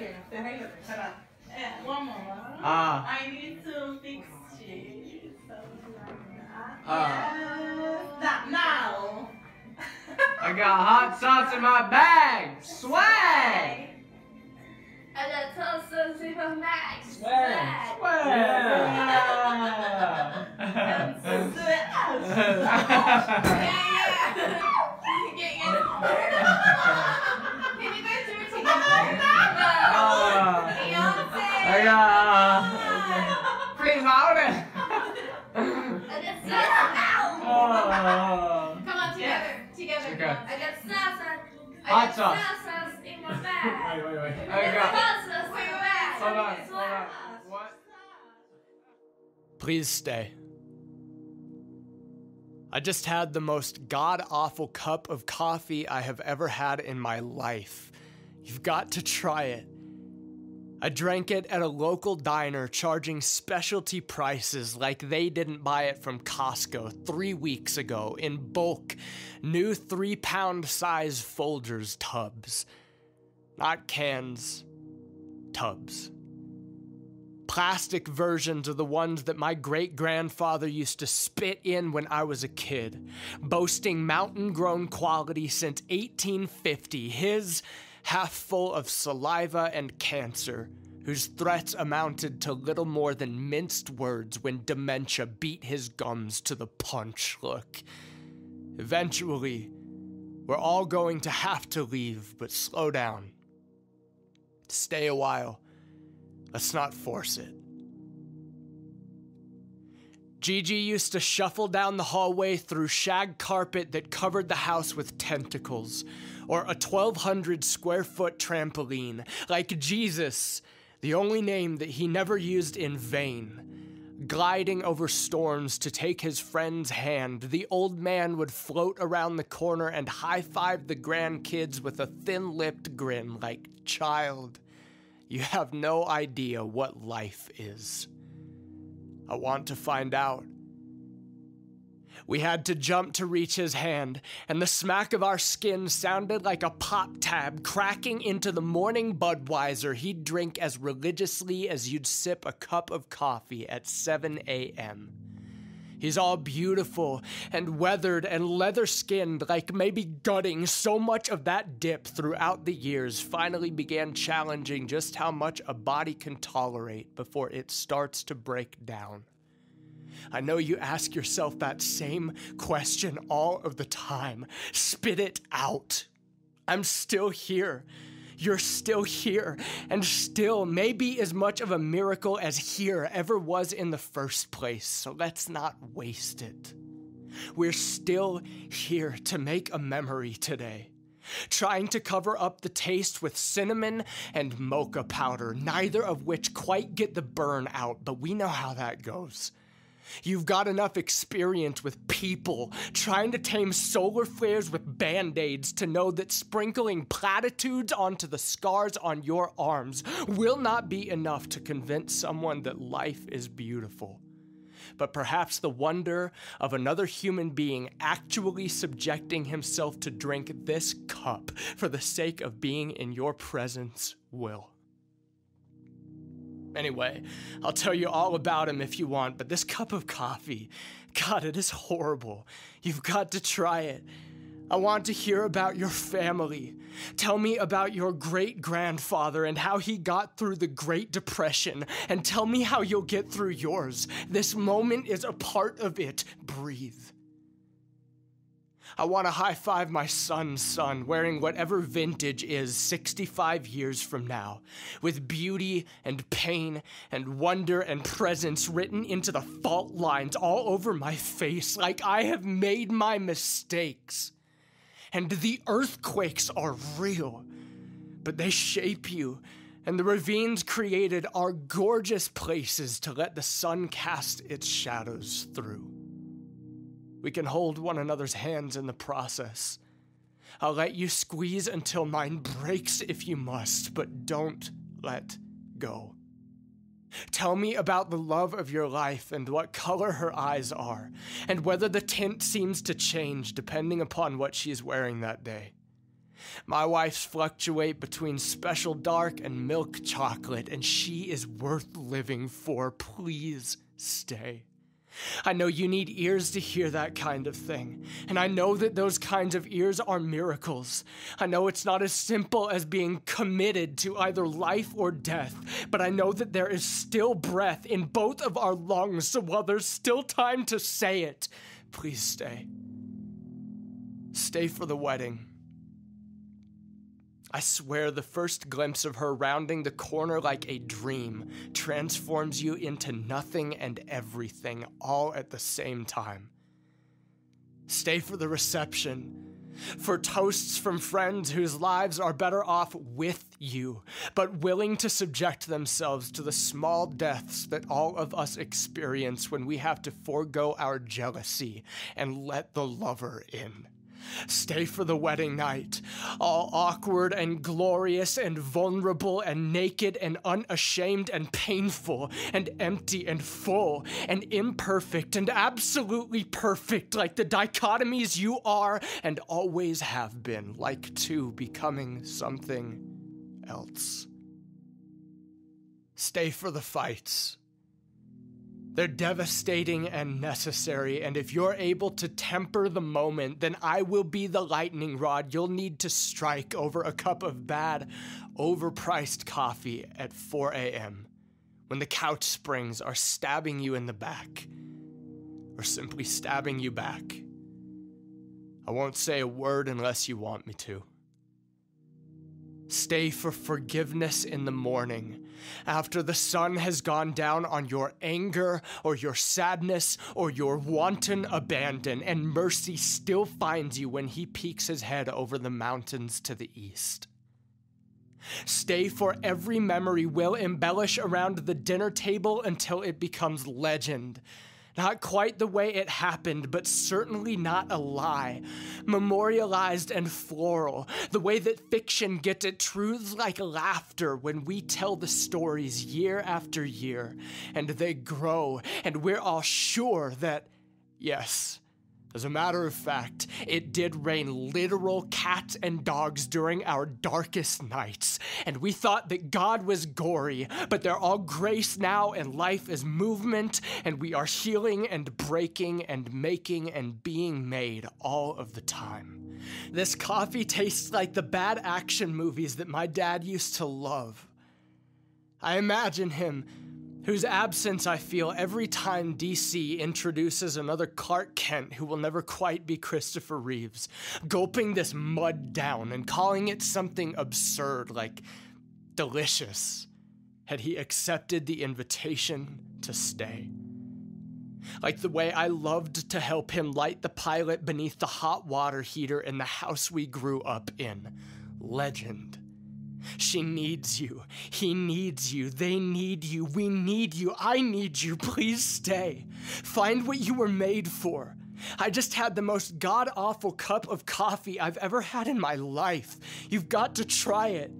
here. Say hi, look. Hello. One more. I need to fix it. Stop now. I got hot sauce in my bag. Swag. I got hot sauce in my bag. Swag. Swag. Please louder. Come on, together. Okay. I got salsa. Hot sauce. Salsa in my bag. Wait. I got salsa in my bag. Hold on. What? Please stay. I just had the most god-awful cup of coffee I have ever had in my life. You've got to try it. I drank it at a local diner charging specialty prices like they didn't buy it from Costco 3 weeks ago in bulk, new 3-pound size Folgers tubs. Not cans, tubs. Plastic versions of the ones that my great-grandfather used to spit in when I was a kid, boasting mountain-grown quality since 1850, his half full of saliva and cancer, whose threats amounted to little more than minced words when dementia beat his gums to the punch look. Eventually, we're all going to have to leave, but slow down. Stay a while. Let's not force it. Gigi used to shuffle down the hallway through shag carpet that covered the house with tentacles, or a 1,200-square-foot trampoline, like Jesus, the only name that he never used in vain. Gliding over storms to take his friend's hand, the old man would float around the corner and high-five the grandkids with a thin-lipped grin like, "Child, you have no idea what life is." I want to find out. We had to jump to reach his hand, and the smack of our skin sounded like a pop tab cracking into the morning Budweiser he'd drink as religiously as you'd sip a cup of coffee at 7 a.m. He's all beautiful and weathered and leather-skinned, like maybe gutting so much of that dip throughout the years finally began challenging just how much a body can tolerate before it starts to break down. I know you ask yourself that same question all of the time. Spit it out. I'm still here. You're still here, and still maybe as much of a miracle as here ever was in the first place, so let's not waste it. We're still here to make a memory today, trying to cover up the taste with cinnamon and mocha powder, neither of which quite get the burn out, but we know how that goes. You've got enough experience with people trying to tame solar flares with band-aids to know that sprinkling platitudes onto the scars on your arms will not be enough to convince someone that life is beautiful. But perhaps the wonder of another human being actually subjecting himself to drink this cup for the sake of being in your presence will. Anyway, I'll tell you all about him if you want, but this cup of coffee, God, it is horrible. You've got to try it. I want to hear about your family. Tell me about your great-grandfather and how he got through the Great Depression, and tell me how you'll get through yours. This moment is a part of it. Breathe. I want to high-five my son's son, wearing whatever vintage is 65 years from now, with beauty and pain and wonder and presence written into the fault lines all over my face, like I have made my mistakes. And the earthquakes are real, but they shape you, and the ravines created are gorgeous places to let the sun cast its shadows through. We can hold one another's hands in the process. I'll let you squeeze until mine breaks if you must, but don't let go. Tell me about the love of your life and what color her eyes are, and whether the tint seems to change depending upon what she's wearing that day. My wife's fluctuate between special dark and milk chocolate, and she is worth living for. Please stay. I know you need ears to hear that kind of thing, and I know that those kinds of ears are miracles. I know it's not as simple as being committed to either life or death, but I know that there is still breath in both of our lungs, so while there's still time to say it, please stay. Stay for the wedding. I swear the first glimpse of her rounding the corner like a dream transforms you into nothing and everything all at the same time. Stay for the reception, for toasts from friends whose lives are better off with you, but willing to subject themselves to the small deaths that all of us experience when we have to forego our jealousy and let the lover in. Stay for the wedding night, all awkward and glorious and vulnerable and naked and unashamed and painful and empty and full and imperfect and absolutely perfect, like the dichotomies you are and always have been, like two becoming something else. Stay for the fights. They're devastating and necessary, and if you're able to temper the moment, then I will be the lightning rod you'll need to strike over a cup of bad, overpriced coffee at 4 a.m. when the couch springs are stabbing you in the back, or simply stabbing you back. I won't say a word unless you want me to. Stay for forgiveness in the morning, after the sun has gone down on your anger or your sadness or your wanton abandon, and mercy still finds you when he peeks his head over the mountains to the east. Stay for every memory we'll embellish around the dinner table until it becomes legend. Not quite the way it happened, but certainly not a lie. Memorialized and floral, the way that fiction gets at truths like laughter when we tell the stories year after year, and they grow, and we're all sure that, yes, as a matter of fact, it did rain literal cats and dogs during our darkest nights, and we thought that God was gory, but they're all grace now, and life is movement, and we are healing and breaking and making and being made all of the time. This coffee tastes like the bad action movies that my dad used to love. I imagine him, whose absence I feel every time DC introduces another Clark Kent who will never quite be Christopher Reeves, gulping this mud down and calling it something absurd like delicious, had he accepted the invitation to stay. Like the way I loved to help him light the pilot beneath the hot water heater in the house we grew up in. Legend. She needs you. He needs you. They need you. We need you. I need you. Please stay. Find what you were made for. I just had the most god-awful cup of coffee I've ever had in my life. You've got to try it.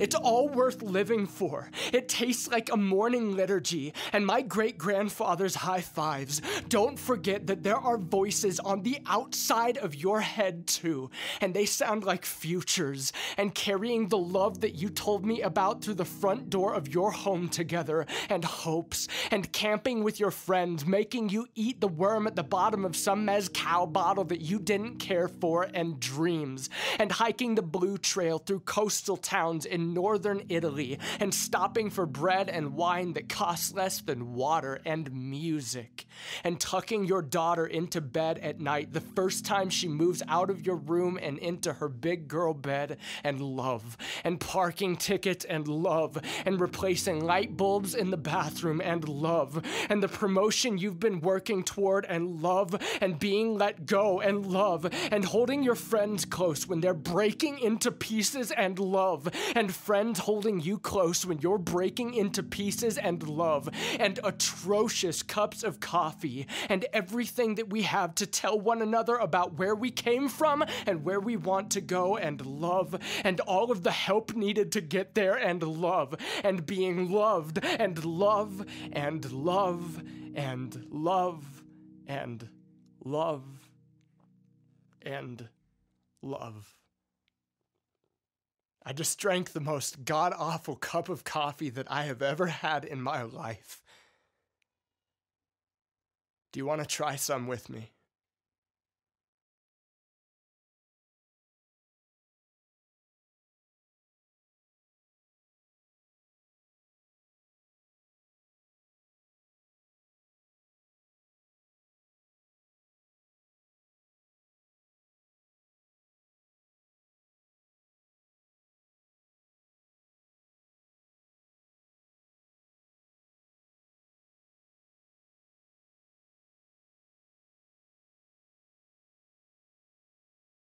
It's all worth living for. It tastes like a morning liturgy and my great-grandfather's high fives. Don't forget that there are voices on the outside of your head too, and they sound like futures, and carrying the love that you told me about through the front door of your home together, and hopes, and camping with your friends, making you eat the worm at the bottom of some mezcal bottle that you didn't care for, and dreams, and hiking the blue trail through coastal towns in northern Italy, and stopping for bread and wine that costs less than water, and music, and tucking your daughter into bed at night the first time she moves out of your room and into her big girl bed, and love, and parking tickets, and love, and replacing light bulbs in the bathroom, and love, and the promotion you've been working toward, and love, and being let go, and love, and holding your friends close when they're breaking into pieces, and love, and friends holding you close when you're breaking into pieces, and love, and atrocious cups of coffee, and everything that we have to tell one another about where we came from and where we want to go, and love, and all of the help needed to get there, and love, and being loved, and love, and love, and love, and love, and love. I just drank the most god-awful cup of coffee that I have ever had in my life. Do you want to try some with me?